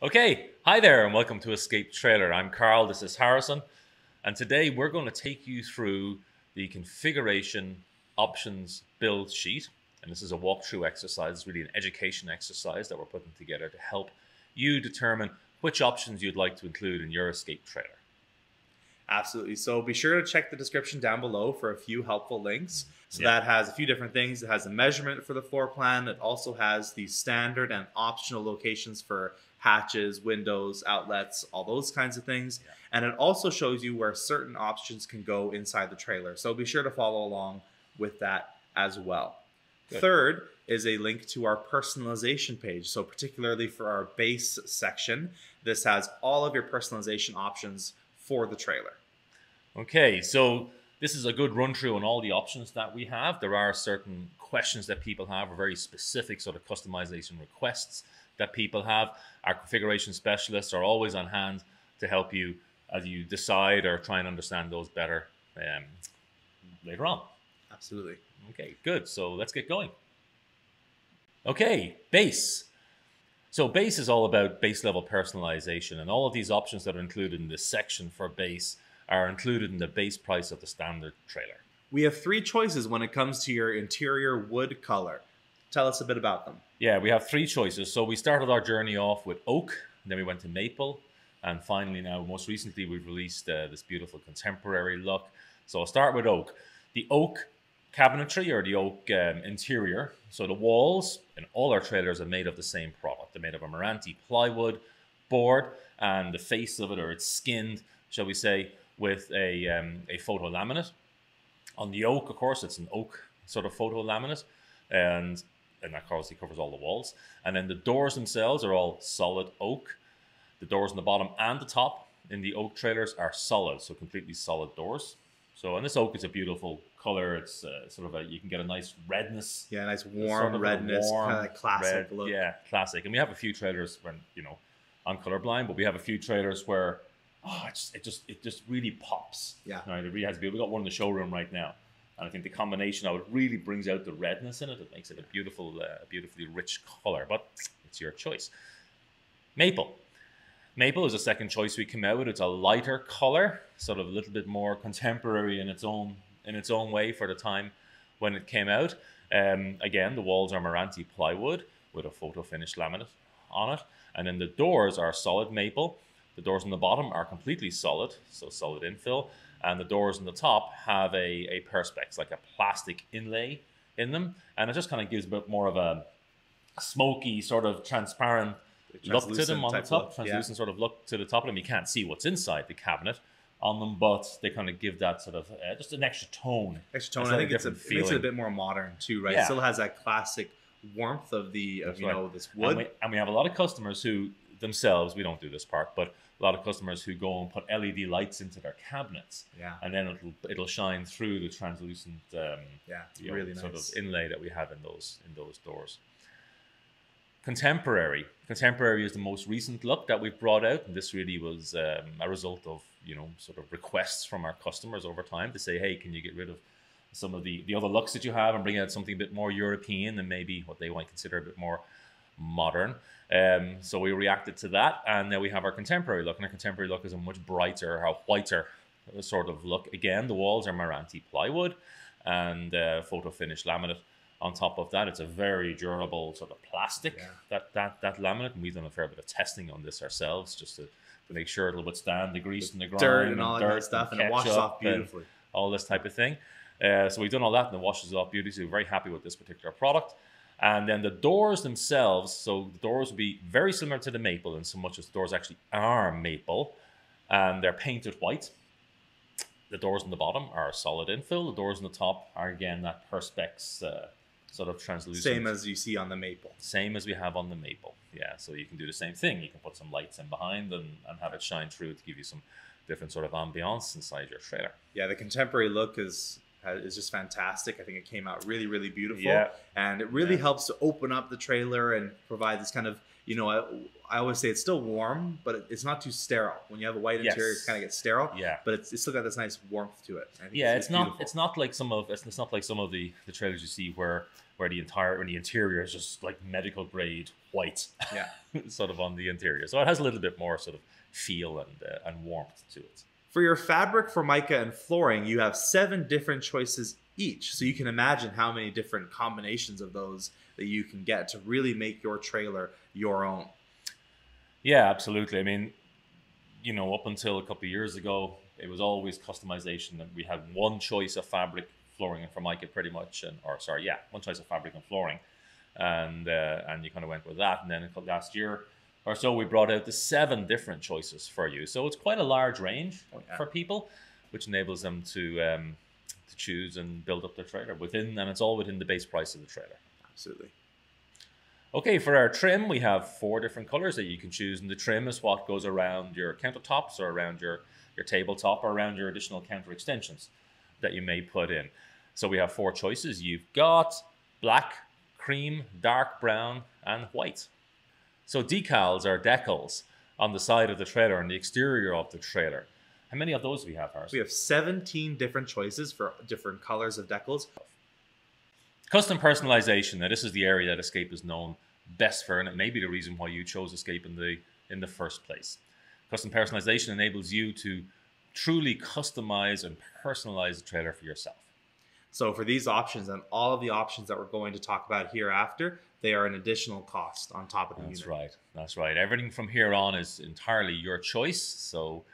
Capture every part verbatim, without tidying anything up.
Okay, hi there and welcome to Escape Trailer. I'm Karl, this is Harrison, and today we're going to take you through the configuration options build sheet. And this is a walkthrough exercise. It's really an education exercise that we're putting together to help you determine which options you'd like to include in your Escape Trailer. Absolutely. So be sure to check the description down below for a few helpful links. So yeah. That has a few different things. It has a measurement for the floor plan. It also has the standard and optional locations for hatches, windows, outlets, all those kinds of things. Yeah. And it also shows you where certain options can go inside the trailer. So be sure to follow along with that as well. Good. Third is a link to our personalization page. So particularly for our base section, this has all of your personalization options for the trailer. Okay, so this is a good run through on all the options that we have. There are certain questions that people have, or very specific sort of customization requests that people have. Our configuration specialists are always on hand to help you as you decide or try and understand those better um, later on. Absolutely. Okay, good. So let's get going. Okay, base. So base is all about base level personalization, and all of these options that are included in this section for base are included in the base price of the standard trailer. We have three choices when it comes to your interior wood color. Tell us a bit about them. Yeah, we have three choices. So we started our journey off with oak, then we went to maple, and finally now most recently we've released uh, this beautiful contemporary look. So I'll start with oak. The oak cabinetry, or the oak um, interior. So the walls in all our trailers are made of the same product. They're made of a Meranti plywood board, and the face of it, or it's skinned, shall we say, with a, um, a photo laminate. On the oak, of course, it's an oak sort of photo laminate, and, and that obviously covers all the walls. And then the doors themselves are all solid oak. The doors on the bottom and the top in the oak trailers are solid, so completely solid doors. So, and this oak is a beautiful color. It's uh, sort of a, you can get a nice redness. Yeah, nice warm sort of redness, warm, kind of classic red, look. Yeah, classic. And we have a few trailers when, you know, I'm colorblind, but we have a few trailers where, oh, it just, it just, it just really pops. Yeah. Right? It really has to be. We got one in the showroom right now. And I think the combination of it really brings out the redness in it. It makes it a beautiful, uh, beautifully rich color, but it's your choice. Maple. Maple is a second choice we came out with. It's a lighter color, sort of a little bit more contemporary in its own in its own way for the time when it came out. Um, again, the walls are Meranti plywood with a photo finish laminate on it. And then the doors are solid maple. The doors on the bottom are completely solid, so solid infill. And the doors on the top have a, a Perspex, like a plastic inlay in them. And it just kind of gives a bit more of a smoky, sort of transparent look to them on the top, translucent sort of look to the top of them. You can't see what's inside the cabinet on them, but they kind of give that sort of uh, just an extra tone. Extra tone. I think it's a, it makes it a bit more modern too, right? Yeah. It still has that classic warmth of the of, you right. know this wood. And we, and we have a lot of customers who themselves, we don't do this part, but a lot of customers who go and put L E D lights into their cabinets. Yeah. And then it'll it'll shine through the translucent um, yeah, you know, really nice sort of inlay that we have in those in those doors. Contemporary. Contemporary is the most recent look that we've brought out, and this really was um, a result of, you know, sort of requests from our customers over time to say, hey, can you get rid of some of the, the other looks that you have and bring out something a bit more European and maybe what they might consider a bit more modern. Um, so we reacted to that, and now we have our contemporary look, and our contemporary look is a much brighter, a whiter sort of look. Again, the walls are Meranti plywood and uh, photo finish laminate. On top of that, it's a very durable sort of plastic, yeah. that, that that laminate. And we've done a fair bit of testing on this ourselves just to, to make sure it'll withstand the grease and the grime. Dirt and, and all dirt that stuff, and, and it washes off beautifully. All this type of thing. Uh, so we've done all that, and it washes off beautifully. So we're very happy with this particular product. And then the doors themselves, so the doors will be very similar to the maple in so much as the doors actually are maple, and they're painted white. The doors on the bottom are solid infill. The doors on the top are, again, that Perspex uh, sort of translucent. Same as you see on the maple. Same as we have on the maple. Yeah, so you can do the same thing. You can put some lights in behind and, and have it shine through to give you some different sort of ambiance inside your trailer. Yeah, the contemporary look is is just fantastic. I think it came out really, really beautiful. Yeah. And it really yeah. helps to open up the trailer and provide this kind of you know, I, I always say it's still warm, but it's not too sterile. When you have a white yes. interior, it kind of gets sterile. Yeah. But it's, it's still got this nice warmth to it. I think yeah, it's, it's, it's not beautiful. It's not like some of it's, it's not like some of the, the trailers you see where where the entire when the interior is just like medical grade white. Yeah. Sort of on the interior, so it has a little bit more sort of feel and uh, and warmth to it. For your fabric, Formica, and flooring, you have seven different choices each. So you can imagine how many different combinations of those that you can get to really make your trailer your own. Yeah, absolutely. I mean, you know, up until a couple of years ago, it was always customization. We had one choice of fabric, flooring, and Formica pretty much. And, or sorry, yeah, one choice of fabric and flooring. And, uh, and you kind of went with that. And then last year or so, we brought out the seven different choices for you. So it's quite a large range oh, yeah. for people, which enables them to... Um, to choose and build up their trailer within, and it's all within the base price of the trailer. Absolutely. Okay, for our trim, we have four different colors that you can choose, and the trim is what goes around your countertops or around your, your tabletop or around your additional counter extensions that you may put in. So we have four choices. You've got black, cream, dark brown, and white. So decals are decals on the side of the trailer and the exterior of the trailer. How many of those do we have, Harrison? We have seventeen different choices for different colors of decals. Custom personalization. Now, this is the area that Escape is known best for, and it may be the reason why you chose Escape in the, in the first place. Custom personalization enables you to truly customize and personalize the trailer for yourself. So for these options and all of the options that we're going to talk about hereafter, they are an additional cost on top of the unit. That's right. That's right. Everything from here on is entirely your choice. So...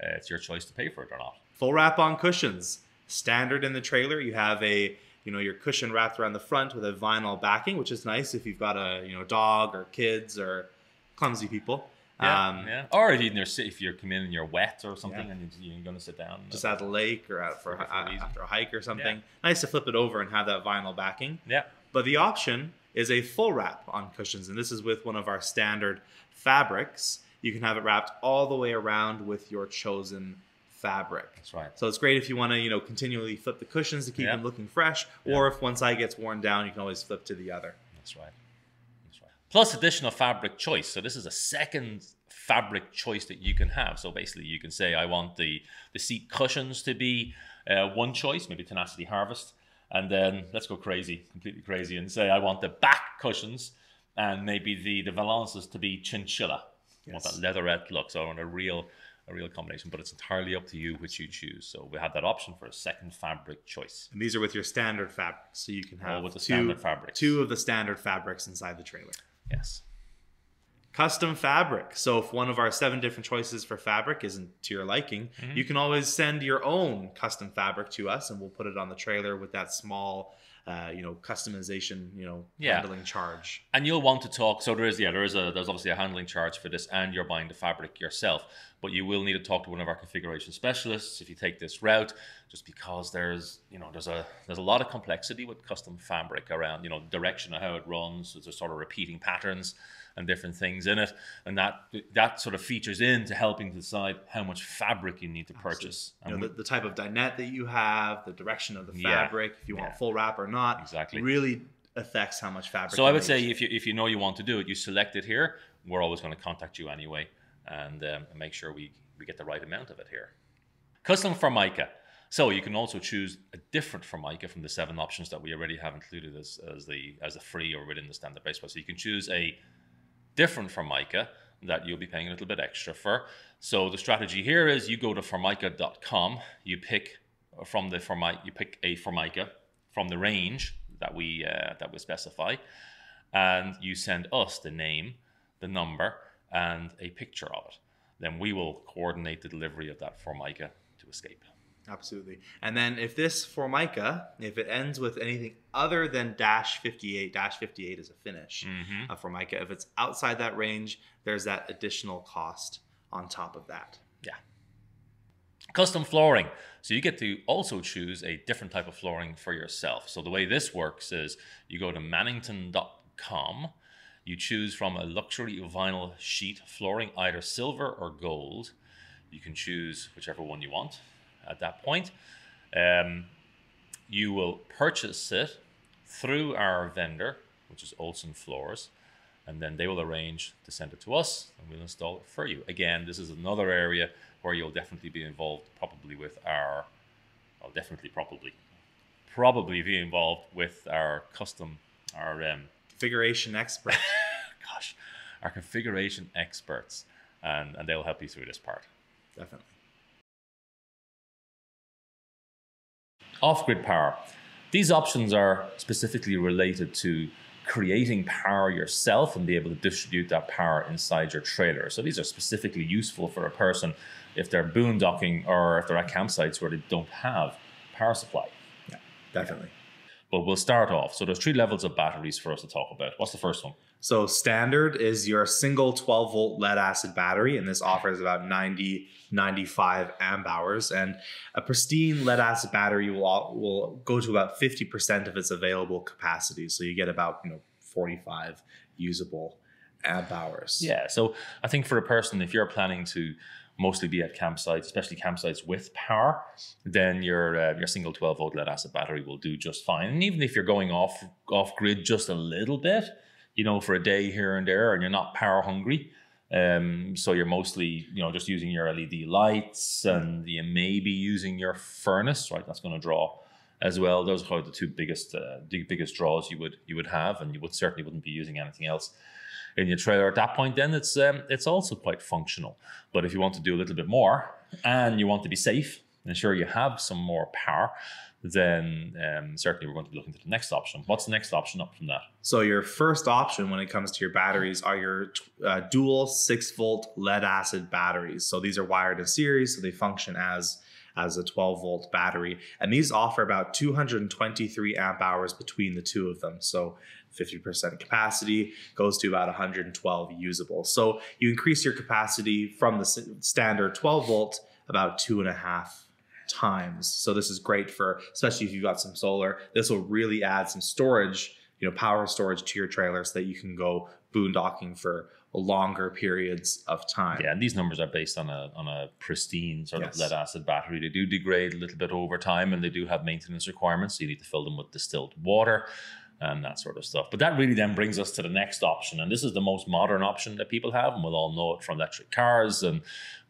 Uh, it's your choice to pay for it or not. Full wrap-on cushions. Standard in the trailer, you have a, you know, your cushion wrapped around the front with a vinyl backing, which is nice if you've got a, you know, dog or kids or clumsy people. Yeah, um, yeah. Or if you're, if you're coming in and you're wet or something yeah. and you're going to sit down. Just at a lake or out for a, after a hike or something. Yeah. Nice to flip it over and have that vinyl backing. Yeah. But the option is a full wrap on cushions, and this is with one of our standard fabrics. You can have it wrapped all the way around with your chosen fabric. That's right. So it's great if you want to, you know, continually flip the cushions to keep yeah. them looking fresh, yeah. or if one side gets worn down, you can always flip to the other. That's right. That's right. Plus additional fabric choice. So this is a second fabric choice that you can have. So basically you can say, I want the, the seat cushions to be uh, one choice, maybe Tenacity Harvest, and then let's go crazy, completely crazy, and say, I want the back cushions and maybe the, the valances to be Chinchilla. Yes. Want that leatherette look, so I want a real, a real combination, but it's entirely up to you which you choose. So we have that option for a second fabric choice. And these are with your standard fabrics, so you can have with the two, two of the standard fabrics inside the trailer. Yes. Custom fabric. So if one of our seven different choices for fabric isn't to your liking, mm-hmm. you can always send your own custom fabric to us, and we'll put it on the trailer with that small... Uh, you know, customization, you know, yeah. handling charge. And you'll want to talk, so there is, yeah, there is a, there's obviously a handling charge for this, and you're buying the fabric yourself, but you will need to talk to one of our configuration specialists if you take this route, just because there's, you know, there's a, there's a lot of complexity with custom fabric around, you know, direction of how it runs, so there's sort of repeating patterns and different things in it, and that, that sort of features into helping decide how much fabric you need to purchase. You know, the, the type of dinette that you have, the direction of the fabric, yeah, if you yeah. want full wrap or not. Not exactly really affects how much fabric. So I would use. say if you if you know you want to do it, you select it here. We're always going to contact you anyway, and um, make sure we we get the right amount of it here. Custom Formica. So you can also choose a different Formica from the seven options that we already have included as as the as a free or within the standard base price. So you can choose a different Formica that you'll be paying a little bit extra for. So the strategy here is you go to formica dot com. You pick from the Formica. You pick a Formica from the range that we uh, that we specify, and you send us the name, the number, and a picture of it. Then we will coordinate the delivery of that Formica to Escape. Absolutely. And then if this Formica, if it ends with anything other than dash fifty-eight, dash fifty-eight is a finish mm-hmm. of Formica. If it's outside that range, there's that additional cost on top of that. Yeah. Custom flooring. So you get to also choose a different type of flooring for yourself. So the way this works is you go to mannington dot com, you choose from a luxury vinyl sheet flooring, either silver or gold. You can choose whichever one you want at that point. Um, you will purchase it through our vendor, which is Olson Floors. and then they will arrange to send it to us and we'll install it for you. Again, this is another area where you'll definitely be involved probably with our, well, definitely probably, probably be involved with our custom, our um, configuration expert. Gosh, our configuration experts, and, and they'll help you through this part. Definitely. Off-grid power. These options are specifically related to creating power yourself and be able to distribute that power inside your trailer. So these are specifically useful for a person if they're boondocking or if they're at campsites where they don't have power supply. Yeah, definitely. But we'll start off. So there's three levels of batteries for us to talk about. What's the first one? So standard is your single twelve volt lead acid battery, and this offers about ninety, ninety-five amp hours. And a pristine lead acid battery will, will go to about fifty percent of its available capacity. So you get about, you know, forty-five usable amp hours. Yeah. So I think for a person, if you're planning to mostly be at campsites, especially campsites with power, then your uh, your single twelve volt lead acid battery will do just fine. And even if you're going off off grid just a little bit, you know, for a day here and there, and you're not power hungry, um, so you're mostly, you know, just using your L E D lights and you maybe using your furnace, right? That's going to draw as well. Those are probably the two biggest uh, the biggest draws you would you would have, and you would certainly wouldn't be using anything else in your trailer at that point. Then it's um, it's also quite functional. But if you want to do a little bit more and you want to be safe and ensure you have some more power, then um, certainly we're going to be looking to the next option. What's the next option up from that? So your first option when it comes to your batteries are your uh, dual six volt lead acid batteries. So these are wired in series, so they function as as a twelve volt battery. And these offer about two hundred twenty-three amp hours between the two of them. So fifty percent capacity goes to about one hundred twelve usable. So you increase your capacity from the standard twelve volt about two and a half times. So this is great for, especially if you've got some solar, this will really add some storage, you know, power storage to your trailer so that you can go boondocking for longer periods of time. Yeah, and these numbers are based on a on a pristine sort yes. of lead acid battery. They do degrade a little bit over time, and they do have maintenance requirements. So you need to fill them with distilled water and that sort of stuff. But that really then brings us to the next option, and this is the most modern option that people have, and we'll all know it from electric cars and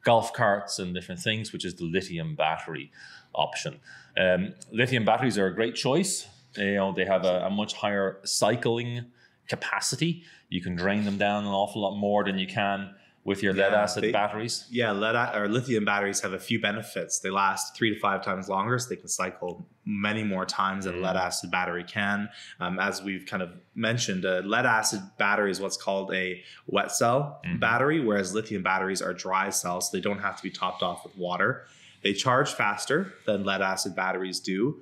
golf carts and different things, which is the lithium battery option. Um, lithium batteries are a great choice. You know, they have a, a much higher cycling capacity. You can drain them down an awful lot more than you can with your yeah, lead acid they, batteries. Yeah, lead or lithium batteries have a few benefits. They last three to five times longer, so they can cycle many more times than mm. a lead acid battery can. Um, as we've kind of mentioned, a lead acid battery is what's called a wet cell mm. battery, whereas lithium batteries are dry cells, so they don't have to be topped off with water. They charge faster than lead acid batteries do.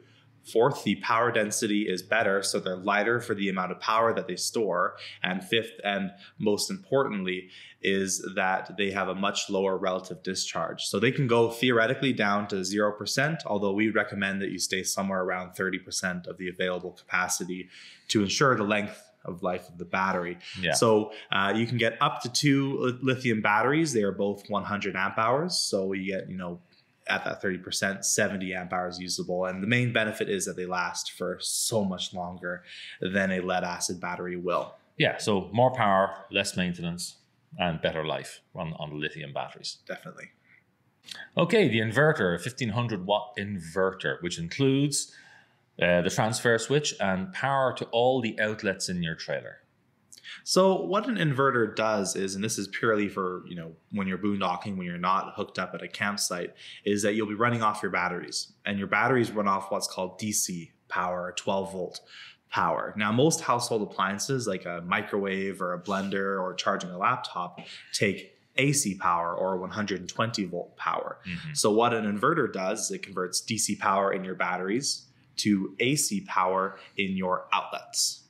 Fourth, the power density is better, so they're lighter for the amount of power that they store. And fifth, and most importantly, is that they have a much lower relative discharge. So they can go theoretically down to zero percent, although we recommend that you stay somewhere around thirty percent of the available capacity to ensure the length of life of the battery. Yeah. So uh, you can get up to two lithium batteries. They are both one hundred amp hours. So you get, you know, at that thirty percent, seventy amp hours usable. And the main benefit is that they last for so much longer than a lead acid battery will. Yeah, so more power, less maintenance, and better life on, on the lithium batteries. Definitely. Okay, the inverter, a fifteen hundred watt inverter, which includes uh, the transfer switch and power to all the outlets in your trailer. So what an inverter does is, and this is purely for, you know, when you're boondocking, when you're not hooked up at a campsite, is that you'll be running off your batteries, and your batteries run off what's called D C power, twelve volt power. Now, most household appliances like a microwave or a blender or charging a laptop take A C power or one hundred twenty volt power. Mm-hmm. So what an inverter does is it converts D C power in your batteries to A C power in your outlets.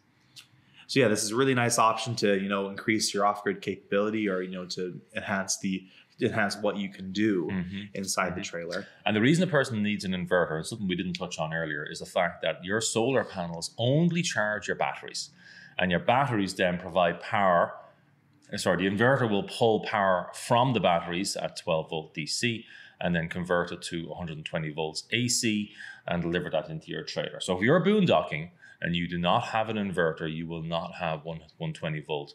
So yeah, this is a really nice option to, you know, increase your off-grid capability, or, you know, to enhance the enhance what you can do mm-hmm. inside mm-hmm. the trailer. And the reason a person needs an inverter, something we didn't touch on earlier, is the fact that your solar panels only charge your batteries, and your batteries then provide power. Sorry, the inverter will pull power from the batteries at twelve volt D C and then convert it to one hundred twenty volts A C and deliver that into your trailer. So if you're boondocking and you do not have an inverter, you will not have one, 120 volt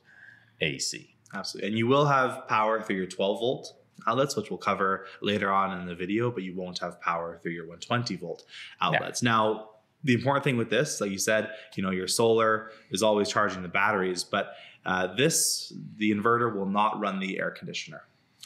A C. Absolutely. And you will have power through your twelve volt outlets, which we'll cover later on in the video, but you won't have power through your one twenty volt outlets. Yeah. Now, the important thing with this, like you said, you know, your solar is always charging the batteries, but uh, this, the inverter will not run the air conditioner.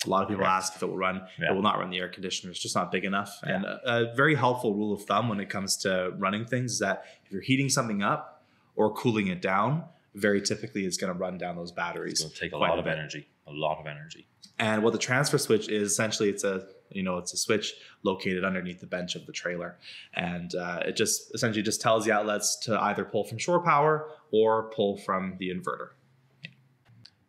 A lot of people Correct. Ask if it will run, yeah. It will not run the air conditioner. It's just not big enough. Yeah. And a, a very helpful rule of thumb when it comes to running things is that if you're heating something up or cooling it down, very typically it's going to run down those batteries. It's going to take a lot of energy, a lot of energy. And what the transfer switch is, essentially it's a, you know, it's a switch located underneath the bench of the trailer. And uh, it just essentially just tells the outlets to either pull from shore power or pull from the inverter.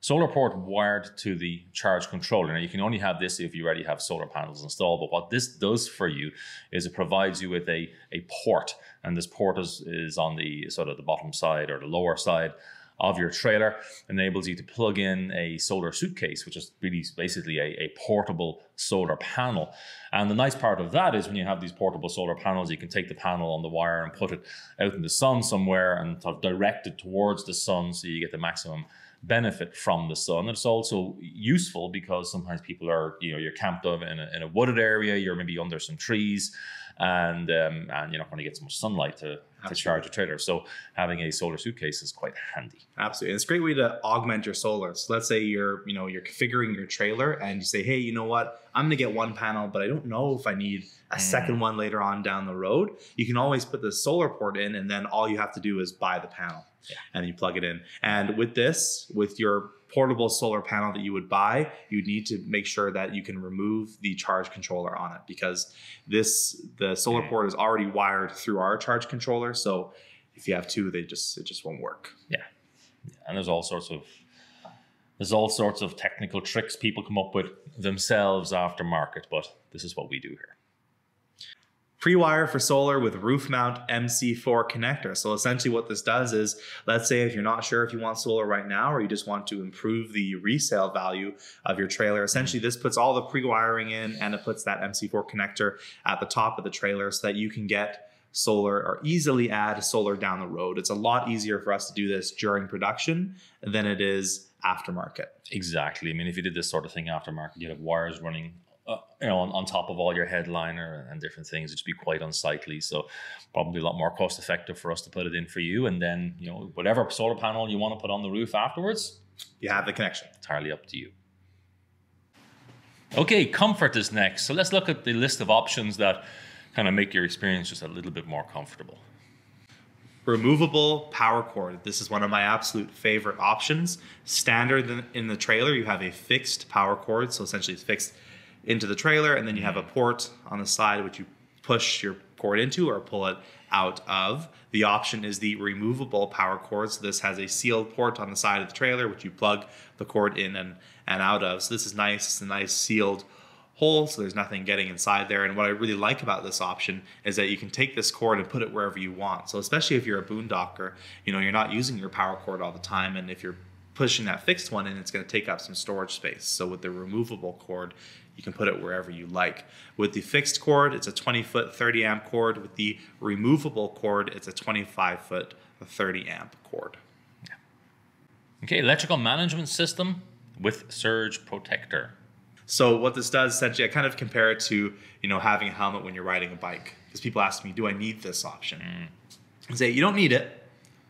Solar port wired to the charge controller. Now you can only have this if you already have solar panels installed, but what this does for you is it provides you with a, a port, and this port is, is on the sort of the bottom side or the lower side of your trailer, enables you to plug in a solar suitcase, which is really basically a, a portable solar panel. And the nice part of that is when you have these portable solar panels, you can take the panel on the wire and put it out in the sun somewhere and sort of direct it towards the sun so you get the maximum benefit from the sun. It's also useful because sometimes people are, you know, you're camped up in a, in a wooded area, you're maybe under some trees, and um, and you're not going to get so much sunlight to, to charge a trailer. So having a solar suitcase is quite handy. Absolutely. And it's a great way to augment your solar. So let's say you're, you know, you're configuring your trailer and you say, hey, you know what, I'm going to get one panel, but I don't know if I need a mm. second one later on down the road. You can always put the solar port in, and then all you have to do is buy the panel. Yeah. And you plug it in. And with this, with your portable solar panel that you would buy, you need to make sure that you can remove the charge controller on it, because this, the solar yeah. port is already wired through our charge controller. So if you have two, they just, it just won't work. Yeah. And there's all sorts of, there's all sorts of technical tricks people come up with themselves aftermarket, but this is what we do here. Pre-wire for solar with roof mount M C four connector. So essentially what this does is, let's say if you're not sure if you want solar right now, or you just want to improve the resale value of your trailer, essentially this puts all the pre-wiring in, and it puts that M C four connector at the top of the trailer so that you can get solar or easily add solar down the road. It's a lot easier for us to do this during production than it is aftermarket. Exactly. I mean, if you did this sort of thing aftermarket, you'd have wires running Uh, you know, on, on top of all your headliner and different things, it'd be quite unsightly. So probably a lot more cost effective for us to put it in for you. And then, you know, whatever solar panel you want to put on the roof afterwards, you have the connection. Entirely up to you. Okay, comfort is next. So let's look at the list of options that kind of make your experience just a little bit more comfortable. Removable power cord. This is one of my absolute favorite options. Standard in the trailer, you have a fixed power cord. So essentially it's fixed into the trailer, and then you have a port on the side which you push your cord into or pull it out of. The option is the removable power cord. So this has a sealed port on the side of the trailer which you plug the cord in and, and out of. So this is nice. It's a nice sealed hole, so there's nothing getting inside there. And what I really like about this option is that you can take this cord and put it wherever you want. So especially if you're a boondocker, you know, you're not using your power cord all the time, and if you're pushing that fixed one in, it's going to take up some storage space. So with the removable cord, you can put it wherever you like. With the fixed cord, it's a twenty foot, thirty amp cord. With the removable cord, it's a twenty-five foot, thirty amp cord. Yeah. Okay, electrical management system with surge protector. So what this does, essentially, I kind of compare it to, you know, having a helmet when you're riding a bike. Because people ask me, do I need this option? Mm. I say, you don't need it.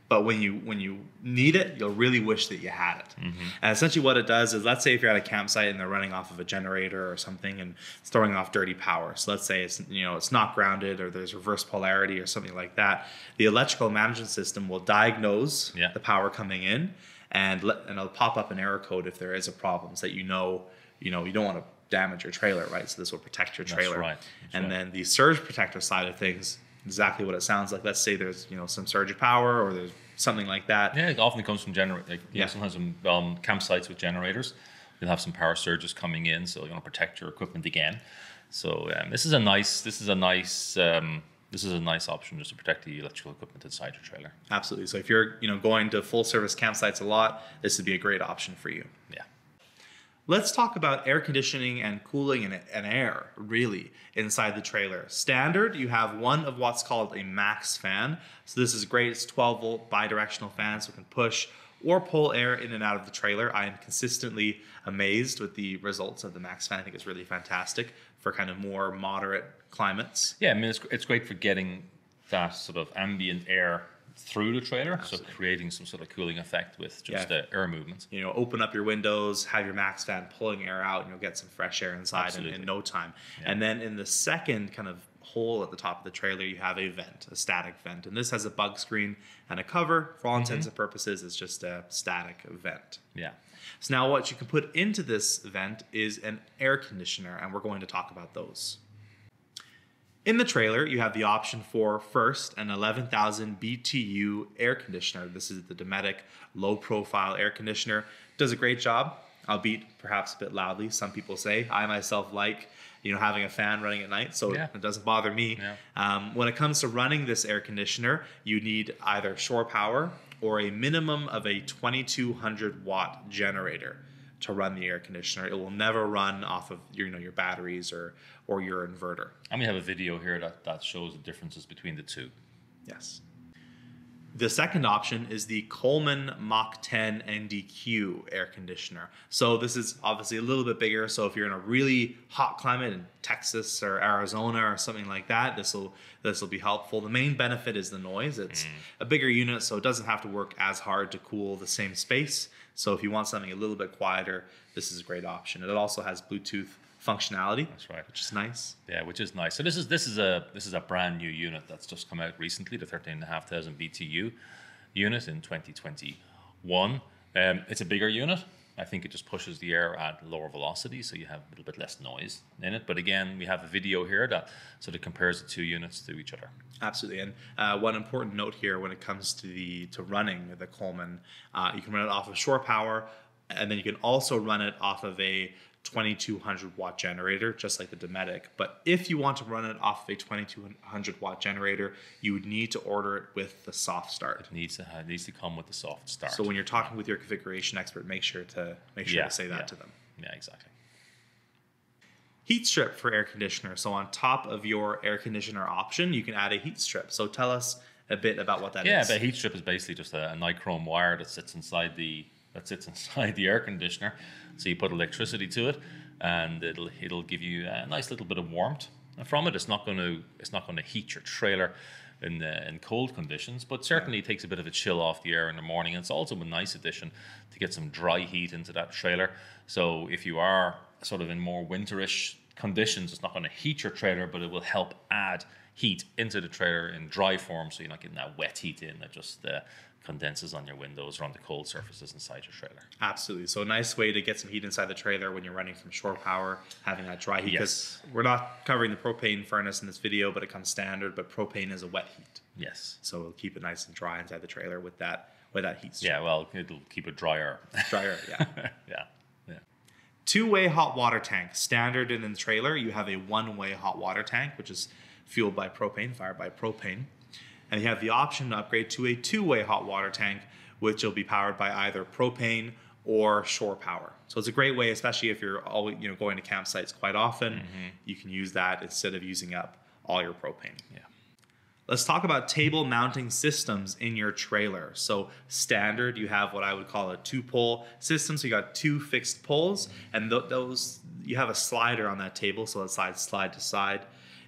But when you when you need it, you'll really wish that you had it. Mm-hmm. And essentially what it does is, let's say if you're at a campsite and they're running off of a generator or something and it's throwing off dirty power. So let's say it's, you know, it's not grounded, or there's reverse polarity or something like that. The electrical management system will diagnose yeah. the power coming in, and let, and it'll pop up an error code if there is a problem, so that you know, you know, you don't want to damage your trailer, right? So this will protect your trailer. That's right. That's and right. Then the surge protector side of things, exactly what it sounds like. Let's say there's, you know, some surge of power, or there's something like that. Yeah, it often comes from generators. Like, yeah. Know, sometimes in um, campsites with generators, you'll have some power surges coming in, so you want to protect your equipment again. So um, this is a nice, this is a nice, um, this is a nice option just to protect the electrical equipment inside your trailer. Absolutely. So if you're, you know, going to full service campsites a lot, this would be a great option for you. Yeah. Let's talk about air conditioning and cooling and, and air, really, inside the trailer. Standard, you have one of what's called a max fan. So this is great. It's twelve volt bidirectional fan, so it can push or pull air in and out of the trailer. I am consistently amazed with the results of the Max Fan. I think it's really fantastic for kind of more moderate climates. Yeah, I mean, it's, it's great for getting that sort of ambient air through the trailer. Absolutely. So creating some sort of cooling effect with just yeah. the air movements. You know, open up your windows, have your Max Fan pulling air out, and you'll get some fresh air inside in, in no time. Yeah. And then in the second kind of hole at the top of the trailer, you have a vent, a static vent. And this has a bug screen and a cover. For all mm-hmm. intents and purposes, it's just a static vent. Yeah. So now what you can put into this vent is an air conditioner, and we're going to talk about those. In the trailer, you have the option for, first, an eleven thousand B T U air conditioner. This is the Dometic low-profile air conditioner. Does a great job, albeit perhaps a bit loudly, some people say. I myself like, you know, having a fan running at night, so yeah. it doesn't bother me. Yeah. Um, when it comes to running this air conditioner, you need either shore power or a minimum of a twenty-two hundred watt generator to run the air conditioner. It will never run off of your, you know, your batteries or or your inverter. And we have a video here that, that shows the differences between the two. Yes. The second option is the Coleman Mach ten N D Q air conditioner. So this is obviously a little bit bigger. So if you're in a really hot climate in Texas or Arizona or something like that, this will this will be helpful. The main benefit is the noise. It's mm. a bigger unit, so it doesn't have to work as hard to cool the same space. So if you want something a little bit quieter, this is a great option. It also has Bluetooth functionality. That's right. Which is nice. Yeah, which is nice. So this is this is a this is a brand new unit that's just come out recently, the thirteen thousand five hundred B T U unit in twenty twenty-one. Um, it's a bigger unit. I think it just pushes the air at lower velocity, so you have a little bit less noise in it. But again, we have a video here that sort of compares the two units to each other. Absolutely. And uh, one important note here when it comes to the to running the Coleman, uh, you can run it off of shore power, and then you can also run it off of a twenty-two hundred watt generator, just like the Dometic. But if you want to run it off of a twenty-two hundred watt generator, you would need to order it with the soft start. It needs to have, it needs to come with the soft start. So when you're talking with your configuration expert, make sure to make sure yeah, to say that yeah. to them. Yeah, exactly. Heat strip for air conditioner. So on top of your air conditioner option, you can add a heat strip. So tell us a bit about what that yeah, is. Yeah, but heat strip is basically just a, a nichrome wire that sits inside the that sits inside the air conditioner. So you put electricity to it, and it'll it'll give you a nice little bit of warmth from it. It's not going to it's not going to heat your trailer in the, in cold conditions, but certainly yeah. takes a bit of a chill off the air in the morning. And it's also a nice addition to get some dry heat into that trailer. So if you are sort of in more winterish conditions, it's not going to heat your trailer, but it will help add heat into the trailer in dry form, so you're not getting that wet heat in that just uh, condenses on your windows or on the cold surfaces inside your trailer. Absolutely. So a nice way to get some heat inside the trailer when you're running from shore power, having that dry heat. Yes. Because we're not covering the propane furnace in this video, but it comes standard, but propane is a wet heat. Yes. So we'll keep it nice and dry inside the trailer with that with that heat strip. Yeah, well, it'll keep it drier. Drier, yeah. yeah. Two-way hot water tank. Standard in the trailer, you have a one-way hot water tank, which is fueled by propane, fired by propane. And you have the option to upgrade to a two-way hot water tank, which will be powered by either propane or shore power. So it's a great way, especially if you're always, you know, going to campsites quite often. Mm-hmm. You can use that instead of using up all your propane. Yeah. Let's talk about table mounting systems in your trailer. So standard, you have what I would call a two-pole system. So you got two fixed poles, and th those you have a slider on that table, so it slides slide to side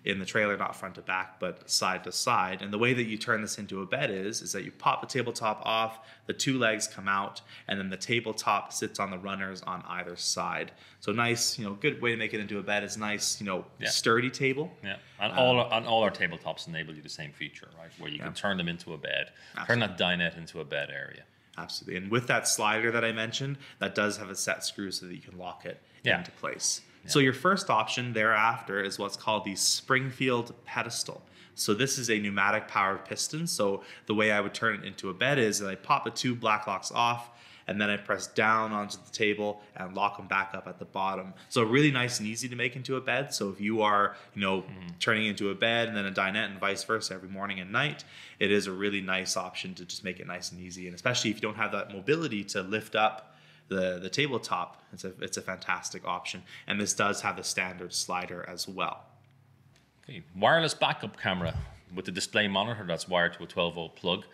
in the trailer, not front to back, but side to side. And the way that you turn this into a bed is, is that you pop the tabletop off, the two legs come out, and then the tabletop sits on the runners on either side. So nice, you know, good way to make it into a bed is nice, you know, yeah. sturdy table. Yeah, and um, all, our, and all our tabletops enable you the same feature, right? Where you yeah. can turn them into a bed, Absolutely. turn that dinette into a bed area. Absolutely, and with that slider that I mentioned, that does have a set screw so that you can lock it yeah. into place. Yeah. So your first option thereafter is what's called the Springfield pedestal. So this is a pneumatic powered piston. So the way I would turn it into a bed is that I pop the two black locks off, and then I press down onto the table and lock them back up at the bottom. So really nice and easy to make into a bed. So if you are, you know, mm-hmm. turning into a bed and then a dinette and vice versa every morning and night, it is a really nice option to just make it nice and easy. And especially if you don't have that mobility to lift up the, the tabletop, it's a, it's a fantastic option. And this does have a standard slider as well. Okay, wireless backup camera with the display monitor that's wired to a twelve volt plug.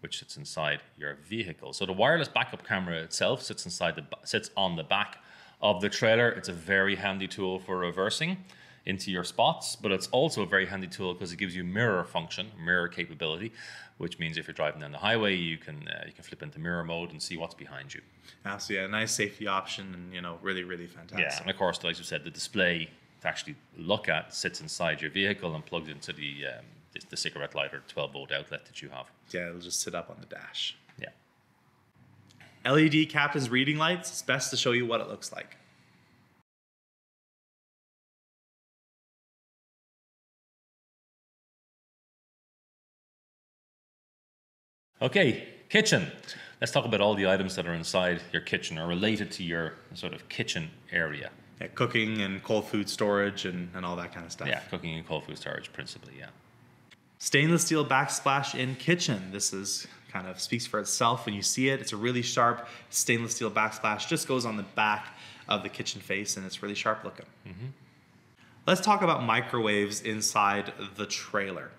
which sits inside your vehicle. So the wireless backup camera itself sits inside the sits on the back of the trailer. It's a very handy tool for reversing into your spots, but it's also a very handy tool because it gives you mirror function, mirror capability, which means if you're driving down the highway, you can uh, you can flip into mirror mode and see what's behind you. Ah, so yeah, a nice safety option, and you know, really, really fantastic. Yeah, and of course, like you said, the display to actually look at sits inside your vehicle and plugged into the um, the, the cigarette lighter twelve volt outlet that you have. Yeah, it'll just sit up on the dash. Yeah. L E D captain's reading lights. It's best to show you what it looks like. Okay, kitchen. Let's talk about all the items that are inside your kitchen or related to your sort of kitchen area. Yeah, cooking and cold food storage and, and all that kind of stuff. Yeah, cooking and cold food storage principally, yeah. Stainless steel backsplash in kitchen. This is kind of speaks for itself when you see it. It's a really sharp stainless steel backsplash. Just goes on the back of the kitchen face and it's really sharp looking. Mm-hmm. Let's talk about microwaves inside the trailer.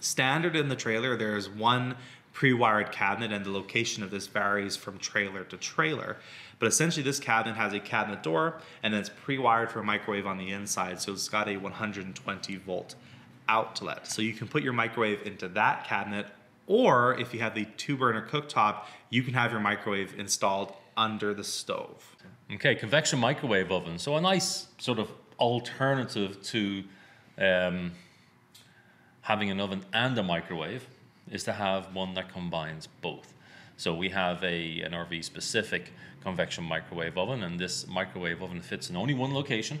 Standard in the trailer, there's one pre-wired cabinet, and the location of this varies from trailer to trailer. But essentially this cabinet has a cabinet door and then it's pre-wired for a microwave on the inside. So it's got a one hundred twenty volt outlet. So you can put your microwave into that cabinet, or if you have the two burner cooktop, you can have your microwave installed under the stove. Okay, convection microwave oven. So a nice sort of alternative to um, having an oven and a microwave is to have one that combines both. So we have a, an R V specific convection microwave oven, and this microwave oven fits in only one location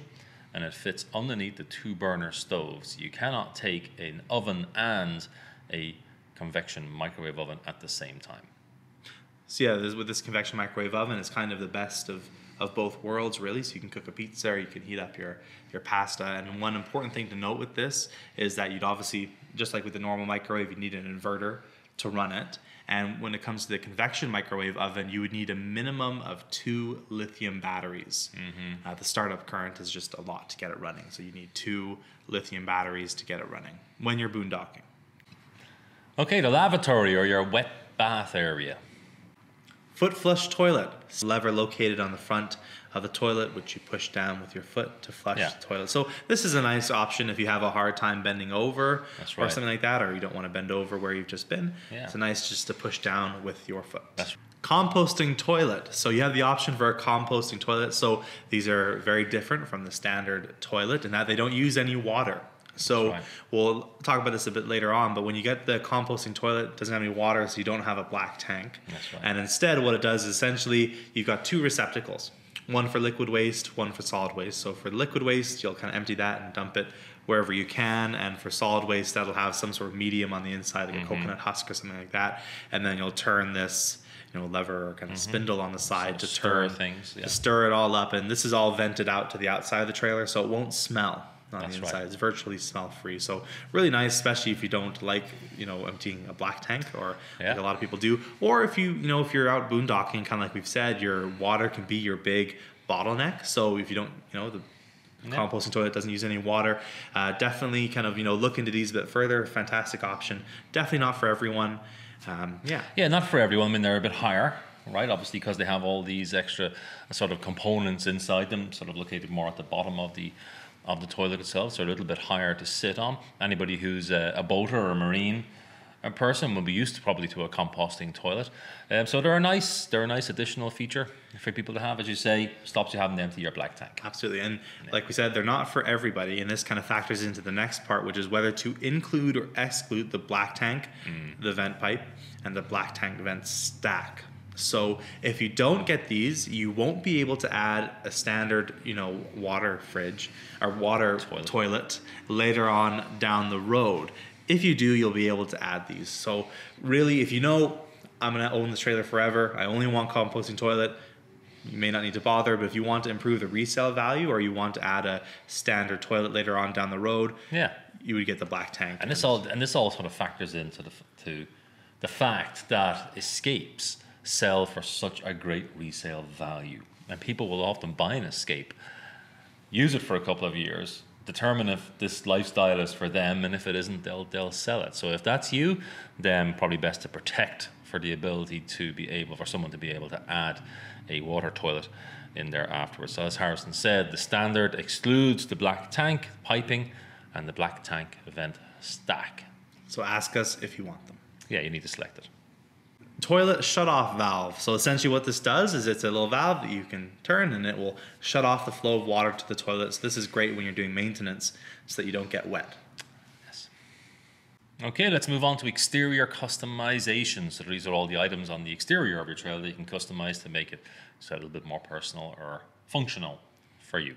and it fits underneath the two burner stoves. You cannot take an oven and a convection microwave oven at the same time. So yeah, this, with this convection microwave oven, it's kind of the best of, of both worlds really. So you can cook a pizza or you can heat up your, your pasta. And one important thing to note with this is that you'd obviously, just like with the normal microwave, you need an inverter to run it. And when it comes to the convection microwave oven, you would need a minimum of two lithium batteries. Mm-hmm. Uh, the startup current is just a lot to get it running. So you need two lithium batteries to get it running when you're boondocking. Okay, the lavatory or your wet bath area. Foot flush toilet. It's a lever located on the front of the toilet, which you push down with your foot to flush yeah. the toilet. So this is a nice option if you have a hard time bending over That's right. or something like that, or you don't want to bend over where you've just been. Yeah. It's nice just to push down with your foot. That's right. Composting toilet. So you have the option for a composting toilet. So these are very different from the standard toilet in that they don't use any water. So right. we'll talk about this a bit later on, but when you get the composting toilet, it doesn't have any water, so you don't have a black tank. That's right. And instead what it does is essentially you've got two receptacles, one for liquid waste, one for solid waste. So for liquid waste, you'll kind of empty that and dump it wherever you can. And for solid waste, that'll have some sort of medium on the inside, like mm-hmm. a coconut husk or something like that. And then you'll turn this you know, lever or kind of mm-hmm. spindle on the side so to turn things, yeah. to stir it all up. And this is all vented out to the outside of the trailer, so it won't smell. On That's the inside, right. It's virtually smell-free, so really nice, especially if you don't like, you know, emptying a black tank, or yeah. like a lot of people do, or if you, you know, if you're out boondocking, kind of like we've said, your water can be your big bottleneck. So if you don't, you know, the yeah. composting toilet doesn't use any water, uh, definitely kind of, you know, look into these a bit further. Fantastic option, definitely not for everyone. Um, yeah, yeah, not for everyone. I mean, they're a bit higher. Right, obviously, because they have all these extra sort of components inside them, sort of located more at the bottom of the of the toilet itself, so a little bit higher to sit on. Anybody who's a, a boater or a marine a person will be used to probably to a composting toilet. Um, so they're a nice, they're a nice additional feature for people to have, as you say, stops you having to empty your black tank. Absolutely, and yeah. like we said, they're not for everybody, and this kind of factors into the next part, which is whether to include or exclude the black tank, mm. the vent pipe, and the black tank vent stack. So if you don't get these, you won't be able to add a standard, you know, water fridge or water toilet. toilet later on down the road. If you do, you'll be able to add these. So really, if you know, I'm going to own this trailer forever, I only want composting toilet, you may not need to bother, but if you want to improve the resale value or you want to add a standard toilet later on down the road, yeah, you would get the black tank. And this all, and this all sort of factors into the, to the fact that Escapes sell for such a great resale value, and people will often buy an Escape, use it for a couple of years, determine if this lifestyle is for them, and if it isn't, they'll they'll sell it. So if that's you, then probably best to protect for the ability to be able, for someone to be able to add a water toilet in there afterwards. So as Harrison said, the standard excludes the black tank piping and the black tank vent stack. So ask us if you want them. Yeah, you need to select it. Toilet shutoff valve. So essentially what this does is it's a little valve that you can turn and it will shut off the flow of water to the toilet. So this is great when you're doing maintenance so that you don't get wet. Yes. Okay, let's move on to exterior customization. So these are all the items on the exterior of your trailer that you can customize to make it so a little bit more personal or functional for you.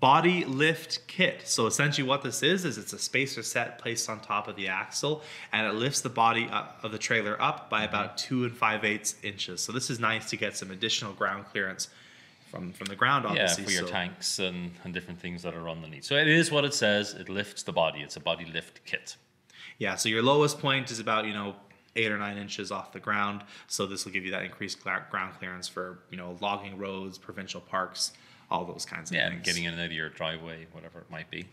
Body lift kit. So essentially what this is, is it's a spacer set placed on top of the axle, and it lifts the body up, of the trailer up by about two and five eighths inches. So this is nice to get some additional ground clearance from, from the ground, obviously. Yeah, for your so. tanks and, and different things that are underneath. So it is what it says, it lifts the body. It's a body lift kit. Yeah, so your lowest point is about, you know, eight or nine inches off the ground. So this will give you that increased ground clearance for, you know, logging roads, provincial parks, all those kinds of yeah, things. Yeah, getting in and out of your driveway, whatever it might be.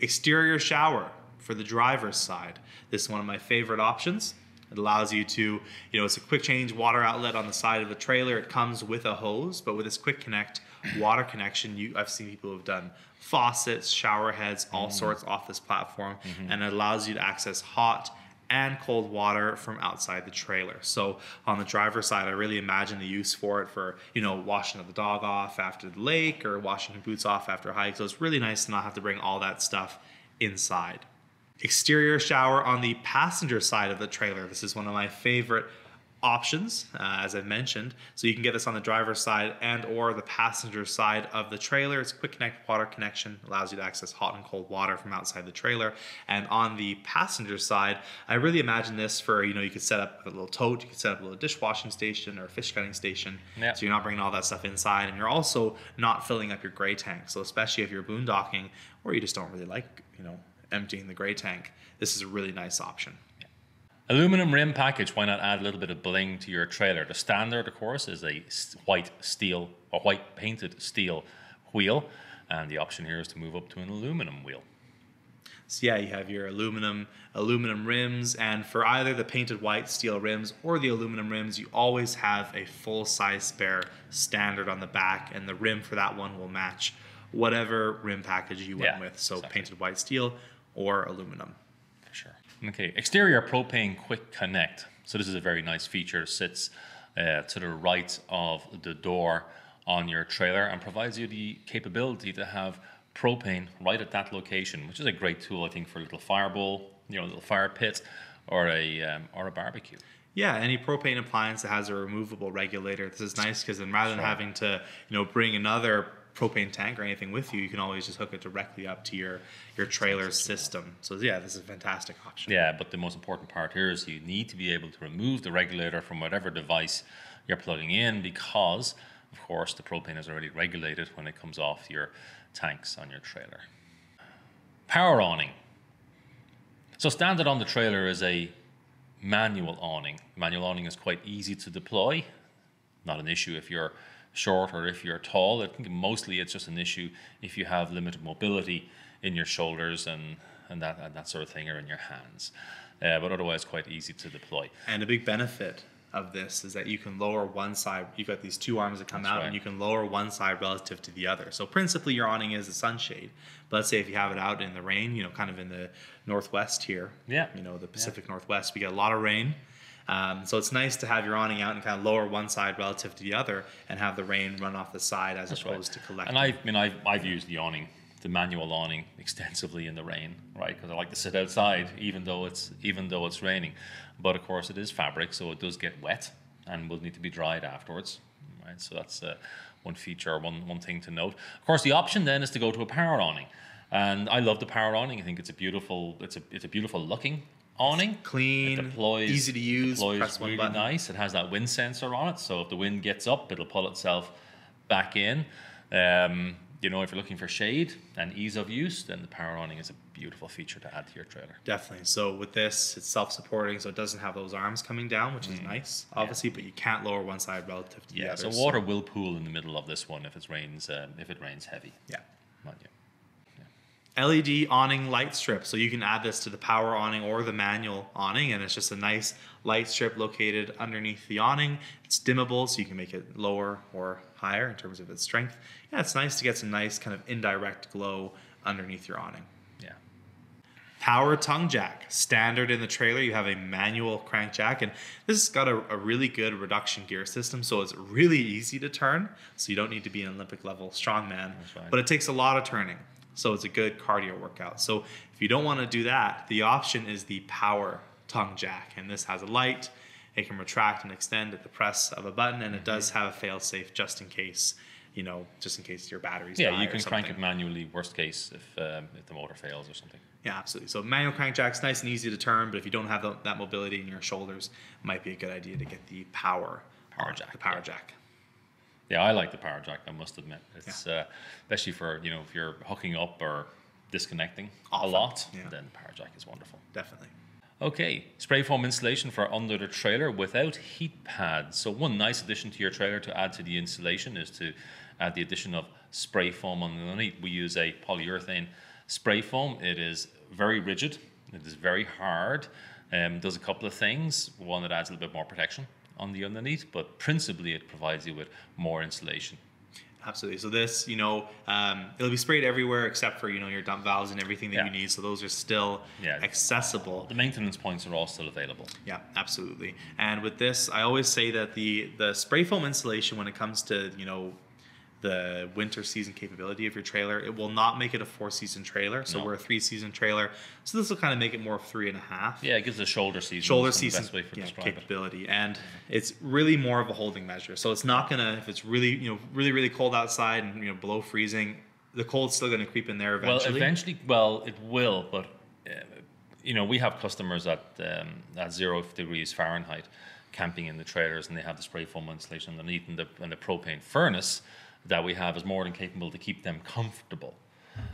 Exterior shower for the driver's side. This is one of my favorite options. It allows you to, you know, it's a quick change water outlet on the side of the trailer. It comes with a hose, but with this quick connect water connection, you, I've seen people who've done faucets, shower heads, all mm. sorts off this platform, mm-hmm. and it allows you to access hot and cold water from outside the trailer. So on the driver's side, I really imagine the use for it for, you know, washing of the dog off after the lake or washing your boots off after a hike. So it's really nice to not have to bring all that stuff inside. Exterior shower on the passenger side of the trailer. This is one of my favorite options, uh, as I mentioned. So you can get this on the driver's side and or the passenger side of the trailer. It's a quick connect water connection, allows you to access hot and cold water from outside the trailer. And on the passenger side, I really imagine this for, you know, you could set up a little tote, you could set up a little dishwashing station or a fish cutting station. Yep. So you're not bringing all that stuff inside, and you're also not filling up your gray tank. So especially if you're boondocking or you just don't really like, you know, emptying the gray tank, this is a really nice option. Aluminum rim package, why not add a little bit of bling to your trailer? The standard, of course, is a white steel, or white painted steel wheel, and the option here is to move up to an aluminum wheel. So yeah, you have your aluminum, aluminum rims, and for either the painted white steel rims or the aluminum rims, you always have a full-size spare standard on the back, and the rim for that one will match whatever rim package you went yeah, with, so exactly. painted white steel or aluminum. For sure. Okay, exterior propane quick connect. So this is a very nice feature. It sits uh, to the right of the door on your trailer and provides you the capability to have propane right at that location, which is a great tool, I think, for a little fireball, you know, a little fire pit or a, um, or a barbecue. Yeah, any propane appliance that has a removable regulator. This is nice because then rather sure. than having to, you know, bring another propane tank or anything with you, you can always just hook it directly up to your your trailer system. So yeah, this is a fantastic option. Yeah, but the most important part here is you need to be able to remove the regulator from whatever device you're plugging in, because of course the propane is already regulated when it comes off your tanks on your trailer. Power awning. So standard on the trailer is a manual awning. Manual awning is quite easy to deploy. Not an issue if you're short or if you're tall. I think mostly it's just an issue if you have limited mobility in your shoulders and and that and that sort of thing, or in your hands, uh, but otherwise quite easy to deploy. And a big benefit of this is that you can lower one side. You've got these two arms that come That's out right. and you can lower one side relative to the other. So principally your awning is a sunshade, but let's say if you have it out in the rain, you know, kind of in the Northwest here, yeah, you know, the Pacific yeah. Northwest, we get a lot of rain. Um, so it's nice to have your awning out and kind of lower one side relative to the other and have the rain run off the side as That's opposed right. to collecting. And I mean, I've, I've used the awning, the manual awning, extensively in the rain, right? Because I like to sit outside even though it's even though it's raining. But of course it is fabric, so it does get wet and will need to be dried afterwards, right? So that's uh, one feature, one, one thing to note. Of course, the option then is to go to a power awning. And I love the power awning. I think it's a beautiful, it's a, it's a beautiful looking awning, clean, it deploys, easy to use, deploys press one really button. Nice. It has that wind sensor on it, so if the wind gets up, it'll pull itself back in. Um, you know, if you're looking for shade and ease of use, then the power awning is a beautiful feature to add to your trailer. Definitely. So with this, it's self-supporting, so it doesn't have those arms coming down, which mm. is nice, obviously. Yeah. But you can't lower one side relative to yeah, the other. Yeah. So water so. will pool in the middle of this one if it rains. Um, if it rains heavy. Yeah. Not yet. Yeah. L E D awning light strip. So you can add this to the power awning or the manual awning, and it's just a nice light strip located underneath the awning. It's dimmable, so you can make it lower or higher in terms of its strength. Yeah, it's nice to get some nice kind of indirect glow underneath your awning. Yeah. Power tongue jack. Standard in the trailer, you have a manual crank jack, and this has got a, a really good reduction gear system, so it's really easy to turn. So you don't need to be an Olympic level strongman, but it takes a lot of turning. So it's a good cardio workout. So if you don't want to do that, the option is the power tongue jack, and this has a light. It can retract and extend at the press of a button, and mm-hmm. it does have a fail safe just in case, you know, just in case your batteries yeah, die. Yeah, you can crank it manually, worst case, if, um, if the motor fails or something. Yeah, absolutely. So manual crank jack's nice and easy to turn, but if you don't have the, that mobility in your shoulders, it might be a good idea to get the power, power jack. The power yeah. jack. Yeah, I like the power jack, I must admit. It's yeah. uh, especially for, you know, if you're hooking up or disconnecting Often. a lot, yeah. then the power jack is wonderful. Definitely. Okay, spray foam insulation for under the trailer without heat pads. So one nice addition to your trailer to add to the insulation is to add the addition of spray foam underneath. We use a polyurethane spray foam. It is very rigid, it is very hard, um, does a couple of things. One, it adds a little bit more protection on the underneath, but principally it provides you with more insulation. Absolutely. So this, you know, um, it'll be sprayed everywhere except for, you know, your dump valves and everything that yeah. you need. So those are still yeah. accessible. The maintenance points are all still available. Yeah, absolutely. And with this, I always say that the, the spray foam insulation, when it comes to, you know, the winter season capability of your trailer, it will not make it a four season trailer. So no. we're a three season trailer. So this will kind of make it more of three and a half. Yeah, it gives a shoulder season. Shoulder season best way for yeah, capability. It. And it's really more of a holding measure. So it's not gonna, if it's really, you know, really, really cold outside and, you know, below freezing, the cold's still gonna creep in there eventually. Well, eventually, well, it will, but, uh, you know, we have customers at, um, at zero degrees Fahrenheit camping in the trailers, and they have the spray foam insulation underneath, and the, and the propane furnace that we have is more than capable to keep them comfortable.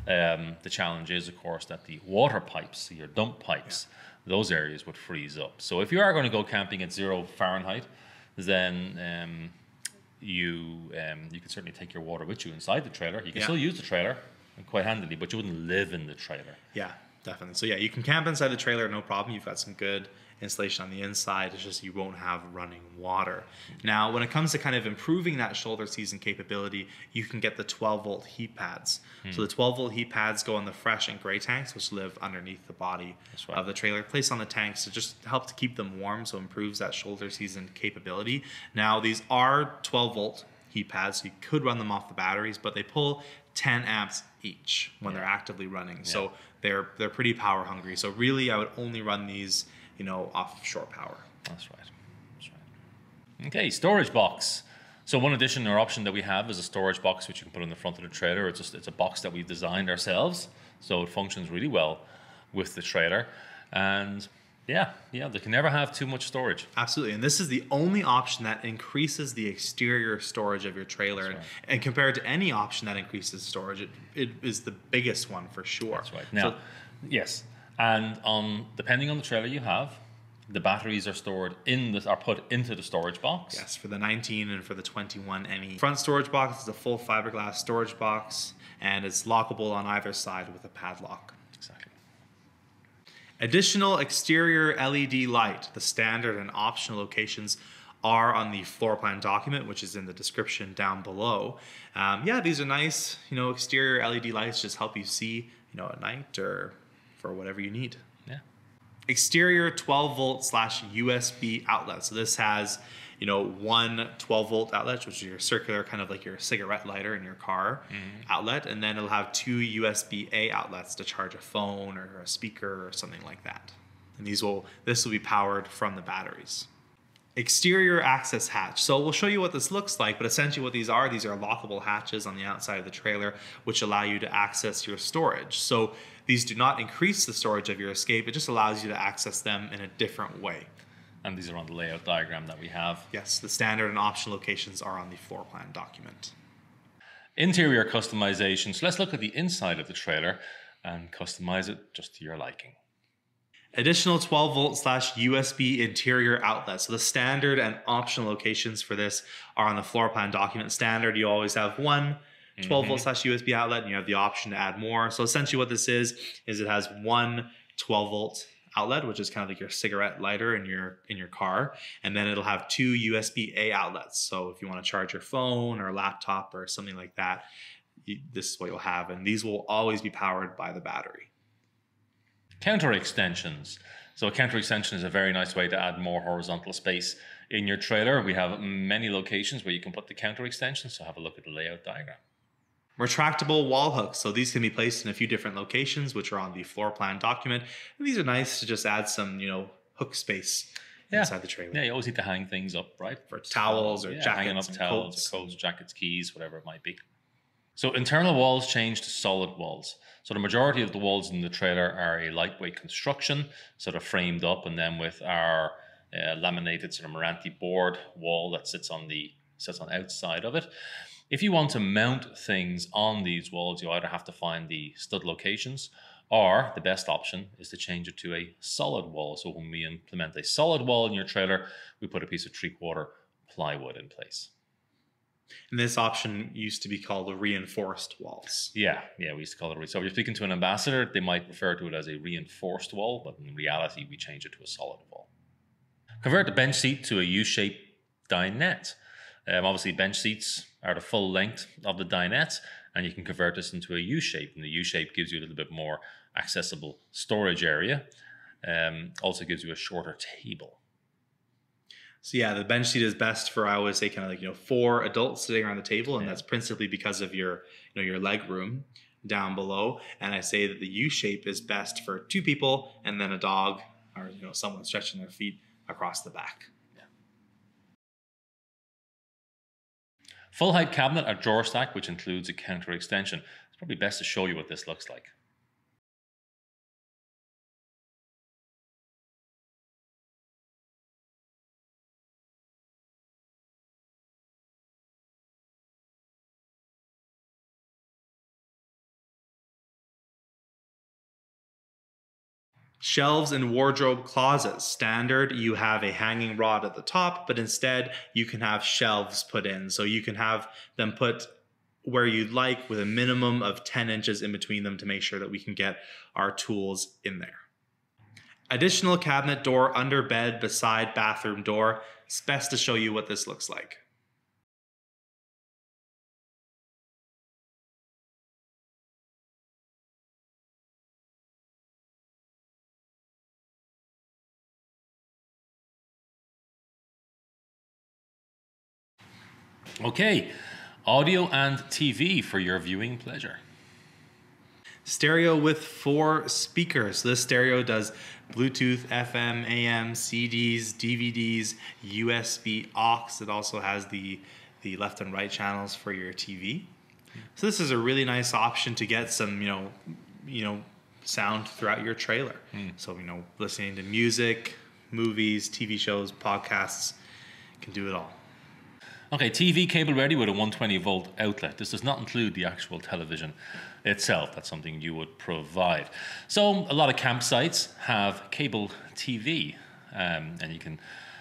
Um, the challenge is, of course, that the water pipes, your dump pipes, yeah. those areas would freeze up. So if you are going to go camping at zero Fahrenheit, then um, you um, you can certainly take your water with you inside the trailer. You can yeah. still use the trailer quite handily, but you wouldn't live in the trailer. Yeah, definitely. So yeah, you can camp inside the trailer, no problem. You've got some good insulation on the inside. It's just you won't have running water. Now, when it comes to kind of improving that shoulder season capability, you can get the twelve volt heat pads. Mm. So the twelve volt heat pads go on the fresh and gray tanks, which live underneath the body That's right. of the trailer. Placed on the tanks to just help to keep them warm, so improves that shoulder season capability. Now, these are twelve volt heat pads, so you could run them off the batteries, but they pull ten amps each when yeah. they're actively running. Yeah. So they're they're pretty power hungry. So really, I would only run these, you know, off shore power. That's right. That's right. Okay, storage box. So one addition or option that we have is a storage box, which you can put on the front of the trailer. It's just, it's a box that we've designed ourselves, so it functions really well with the trailer. And yeah, yeah, they can never have too much storage. Absolutely, and this is the only option that increases the exterior storage of your trailer. Right. And, and compared to any option that increases storage, it, it is the biggest one for sure. That's right. Now, so, yes. And on, depending on the trailer you have, the batteries are stored in this, are put into the storage box. Yes, for the nineteen and for the twenty-one M E. Front storage box is a full fiberglass storage box, and it's lockable on either side with a padlock. Exactly. Additional exterior L E D light. The standard and optional locations are on the floor plan document, which is in the description down below. Um, yeah, these are nice, you know, exterior L E D lights just help you see, you know, at night or for whatever you need. Yeah. Exterior twelve volt slash U S B outlet. So this has, you know, one twelve volt outlet, which is your circular, kind of like your cigarette lighter in your car mm-hmm. outlet. And then it'll have two U S B A outlets to charge a phone or a speaker or something like that. And these will, this will be powered from the batteries. Exterior access hatch. So we'll show you what this looks like, but essentially what these are, these are lockable hatches on the outside of the trailer, which allow you to access your storage. So these do not increase the storage of your Escape, it just allows you to access them in a different way. And these are on the layout diagram that we have. Yes, the standard and optional locations are on the floor plan document. Interior customization. So let's look at the inside of the trailer and customize it just to your liking. Additional twelve volt slash U S B interior outlet. So the standard and optional locations for this are on the floor plan document. Standard, you always have one twelve mm-hmm. volt slash U S B outlet, and you have the option to add more. So essentially what this is, is it has one twelve volt outlet, which is kind of like your cigarette lighter in your in your car, and then it'll have two U S B A outlets. So if you want to charge your phone or laptop or something like that, you, this is what you'll have, and these will always be powered by the battery. Counter extensions. So a counter extension is a very nice way to add more horizontal space in your trailer. We have many locations where you can put the counter extension, so have a look at the layout diagram. Retractable wall hooks. So these can be placed in a few different locations, which are on the floor plan document. And these are nice to just add some, you know, hook space yeah. inside the trailer. Yeah, you always need to hang things up, right? For towels or yeah, jackets. Hanging up towels, coats. Or coats, jackets, keys, whatever it might be. So internal walls change to solid walls. So the majority of the walls in the trailer are a lightweight construction, sort of framed up, and then with our uh, laminated sort of Meranti board wall that sits on the sits on outside of it. If you want to mount things on these walls, you either have to find the stud locations, or the best option is to change it to a solid wall. So when we implement a solid wall in your trailer, we put a piece of three-quarter plywood in place. And this option used to be called the reinforced walls. Yeah, yeah, we used to call it. So if you're speaking to an ambassador, they might refer to it as a reinforced wall, but in reality, we change it to a solid wall. Convert the bench seat to a U-shaped dinette. Um, obviously, bench seats are the full length of the dinette, and you can convert this into a U-shape. And the U-shape gives you a little bit more accessible storage area. Um, also gives you a shorter table. So yeah, the bench seat is best for, I always say, kind of like, you know, four adults sitting around the table. And yeah. that's principally because of your, you know, your leg room down below. And I say that the U shape is best for two people and then a dog or, you know, someone stretching their feet across the back. Yeah. Full height cabinet or drawer stack, which includes a counter extension. It's probably best to show you what this looks like. Shelves and wardrobe closets. Standard, you have a hanging rod at the top, but instead you can have shelves put in. So you can have them put where you'd like with a minimum of ten inches in between them to make sure that we can get our tools in there. Additional cabinet door under bed beside bathroom door. It's best to show you what this looks like. Okay, audio and T V for your viewing pleasure. Stereo with four speakers. This stereo does Bluetooth, F M, A M, C Ds, D V Ds, U S B aux. It also has the, the left and right channels for your T V. So this is a really nice option to get some, you know, you know, sound throughout your trailer. Mm. So, you know, listening to music, movies, T V shows, podcasts, can do it all. Okay, T V cable ready with a one twenty volt outlet. This does not include the actual television itself. That's something you would provide. So a lot of campsites have cable T V, um, and you can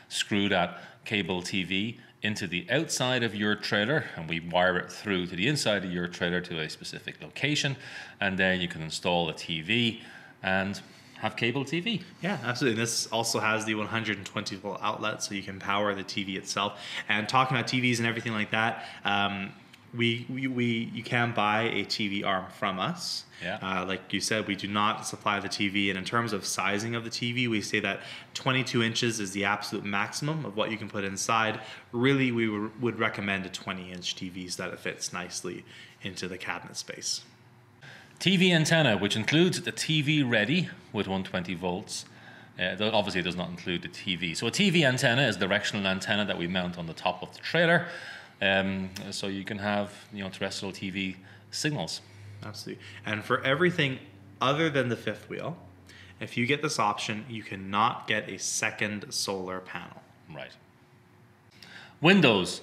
screw that cable T V into the outside of your trailer, and we wire it through to the inside of your trailer to a specific location, and then you can install a T V and have cable T V. Yeah, absolutely. This also has the one twenty volt outlet, so you can power the T V itself. And talking about T Vs and everything like that, um, we, we, we you can buy a T V arm from us. Yeah. Uh, like you said, we do not supply the T V. And in terms of sizing of the T V, we say that twenty-two inches is the absolute maximum of what you can put inside. Really, we would recommend a twenty inch T V so that it fits nicely into the cabinet space. T V antenna, which includes the T V ready with one twenty volts. Uh, obviously, it does not include the T V. So a T V antenna is a directional antenna that we mount on the top of the trailer. Um, so you can have, you know, terrestrial T V signals. Absolutely. And for everything other than the fifth wheel, if you get this option, you cannot get a second solar panel. Right. Windows.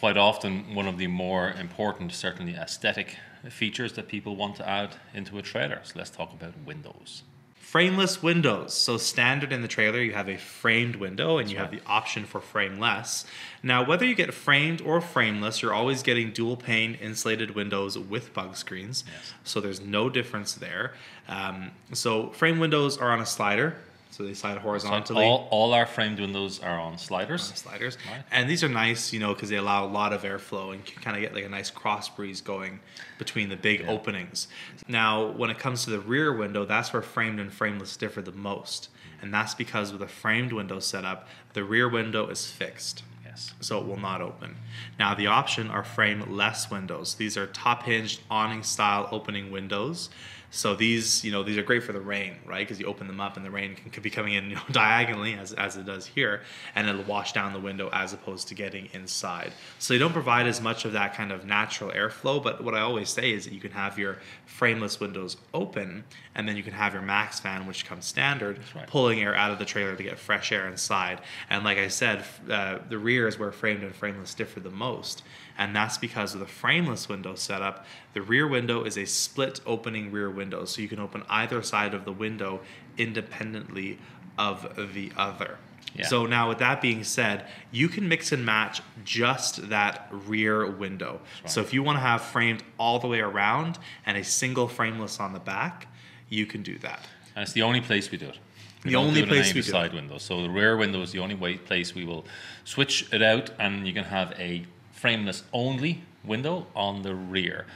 Quite often one of the more important, certainly aesthetic features that people want to add into a trailer. So let's talk about windows. Frameless windows. So standard in the trailer, you have a framed window and you have the option for frameless. Now, whether you get framed or frameless, you're always getting dual pane insulated windows with bug screens. Yes. So there's no difference there. Um, so frame windows are on a slider. So they slide horizontally. So all, all our framed windows are on sliders. On sliders. Right. And these are nice, you know, because they allow a lot of airflow and can kind of get like a nice cross breeze going between the big yeah. openings. Now, when it comes to the rear window, that's where framed and frameless differ the most. And that's because with a framed window setup, the rear window is fixed. Yes. So it will not open. Now, the option are frameless windows. These are top hinged awning style opening windows. So these, you know, these are great for the rain, right? Because you open them up and the rain can, could be coming in, you know, diagonally as, as it does here, and it'll wash down the window as opposed to getting inside. So they don't provide as much of that kind of natural airflow, but what I always say is that you can have your frameless windows open and then you can have your max fan, which comes standard, right. pulling air out of the trailer to get fresh air inside. And like I said, uh, the rear is where framed and frameless differ the most. And that's because of the frameless window setup. The rear window is a split opening rear window. So you can open either side of the window independently of the other. Yeah. So now with that being said, you can mix and match just that rear window. Right. So if you want to have framed all the way around and a single frameless on the back, you can do that. And it's the only place we do it. We the only do it place on we do side window. So the rear window is the only way place we will switch it out, and you can have a frameless only window on the rear.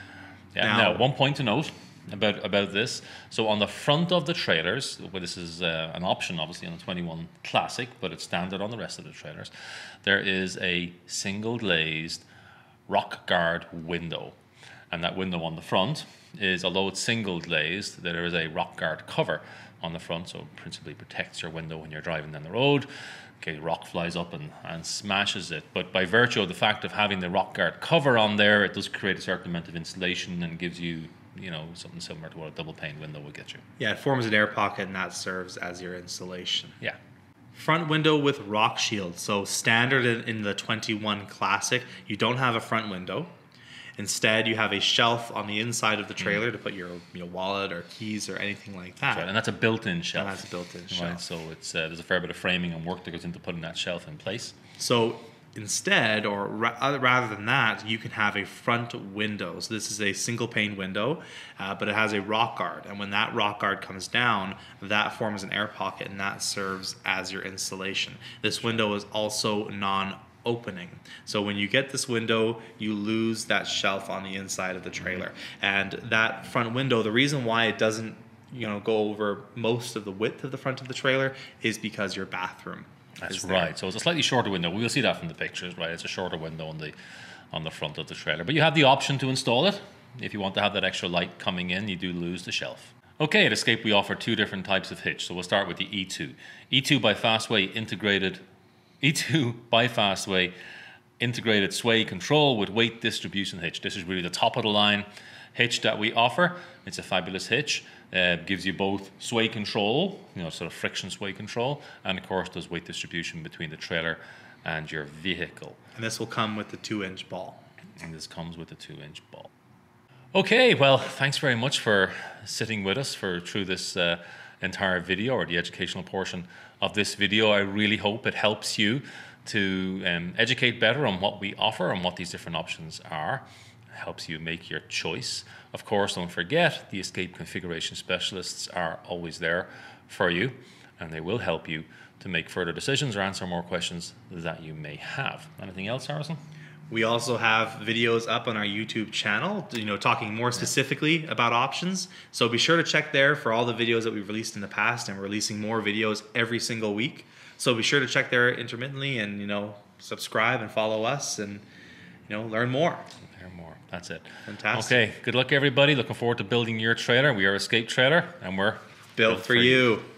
Yeah. Now, now, one point to note about about this. So on the front of the trailers, well, this is uh, an option, obviously, on the twenty-one Classic, but it's standard on the rest of the trailers. There is a single glazed rock guard window. And that window on the front is, although it's single glazed, there is a rock guard cover on the front. So it principally protects your window when you're driving down the road. Okay, rock flies up and, and smashes it. But by virtue of the fact of having the rock guard cover on there, it does create a certain amount of insulation and gives you, you know, something similar to what a double pane window would get you. Yeah, it forms an air pocket and that serves as your insulation. Yeah. Front window with rock shield. So standard in, in the twenty-one Classic, you don't have a front window. Instead, you have a shelf on the inside of the trailer mm. to put your, you know, wallet or keys or anything like that. That's right. And that's a built-in shelf. And that's a built-in right. shelf. So it's uh, there's a fair bit of framing and work that goes into putting that shelf in place. So instead, or ra rather than that, you can have a front window. So this is a single pane window, uh, but it has a rock guard. And when that rock guard comes down, that forms an air pocket and that serves as your insulation. This window is also non-opening. Opening. So when you get this window, you lose that shelf on the inside of the trailer. And that front window, the reason why it doesn't, you know, go over most of the width of the front of the trailer is because your bathroom. That's right. So it's a slightly shorter window. We'll see that from the pictures, right? It's a shorter window on the on the front of the trailer. But you have the option to install it. If you want to have that extra light coming in, you do lose the shelf. Okay, at Escape we offer two different types of hitch. So we'll start with the E two. E two by Fastway integrated E two by Fastway integrated sway control with weight distribution hitch. This is really the top of the line hitch that we offer. It's a fabulous hitch. Uh, gives you both sway control, you know, sort of friction sway control, and of course does weight distribution between the trailer and your vehicle. And this will come with the two-inch ball. And this comes with the two-inch ball. Okay, well, thanks very much for sitting with us for through this uh, entire video, or the educational portion of this video. I really hope it helps you to um, educate better on what we offer and what these different options are. It helps you make your choice. Of course, don't forget the Escape configuration specialists are always there for you, and they will help you to make further decisions or answer more questions that you may have. Anything else, Harrison? We also have videos up on our YouTube channel, you know, talking more specifically about options. So be sure to check there for all the videos that we've released in the past, and we're releasing more videos every single week. So be sure to check there intermittently and, you know, subscribe and follow us and, you know, learn more. Learn more. That's it. Fantastic. Okay. Good luck, everybody. Looking forward to building your trailer. We are Escape Trailer, and we're built, built for, for you. you.